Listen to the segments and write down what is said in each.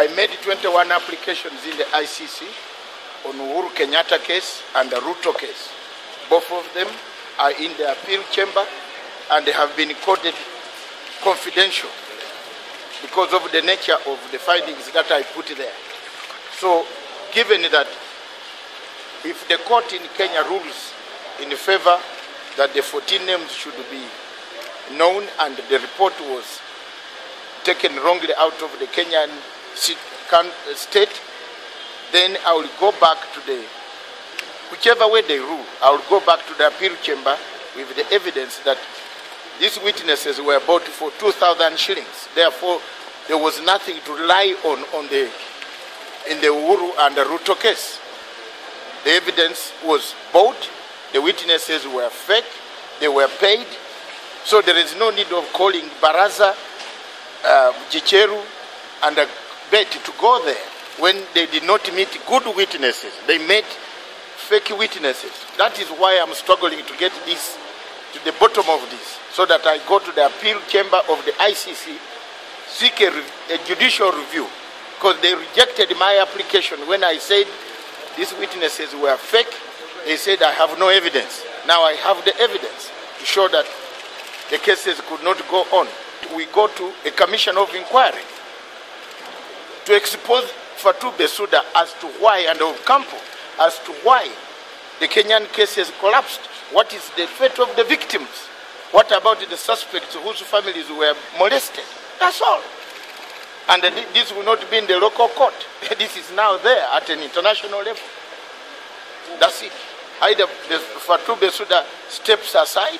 I made 21 applications in the ICC on Uhuru Kenyatta case and the Ruto case. Both of them are in the appeal chamber and they have been coded confidential because of the nature of the findings that I put there. So given that if the court in Kenya rules in favor that the 14 names should be known and the report was taken wrongly out of the Kenyan state, then I will go back to the, whichever way they rule, I will go back to the appeal chamber with the evidence that these witnesses were bought for 2,000 shillings. Therefore, there was nothing to rely in the Uhuru and the Ruto case. The evidence was bought, the witnesses were fake, they were paid, so there is no need of calling Baraza, Jicheru, and a bet to go there when they did not meet good witnesses. They met fake witnesses. That is why I'm struggling to get this, to the bottom of this, so that I go to the appeal chamber of the ICC, seek a judicial review, because they rejected my application when I said these witnesses were fake. They said I have no evidence. Now I have the evidence to show that the cases could not go on. We go to a commission of inquiry to expose Fatou Bensouda as to why, and Ocampo as to why the Kenyan cases collapsed. What is the fate of the victims? What about the suspects whose families were molested? That's all. And this will not be in the local court. This is now there at an international level. That's it. Either Fatou Bensouda steps aside,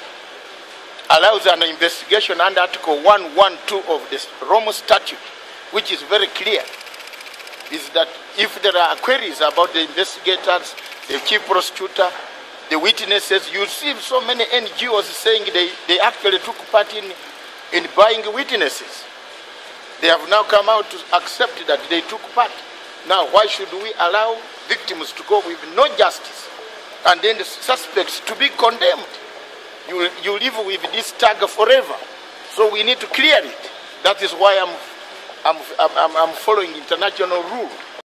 allows an investigation under Article 112 of the Rome Statute, which is very clear, is that if there are queries about the investigators, the chief prosecutor, the witnesses, you see so many NGOs saying they actually took part in buying witnesses. They have now come out to accept that they took part. Now, why should we allow victims to go with no justice and then the suspects to be condemned? You live with this tag forever. So we need to clear it. That is why I'm following international rule.